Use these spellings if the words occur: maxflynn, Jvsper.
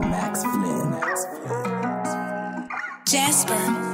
Max Flynn. Jasper.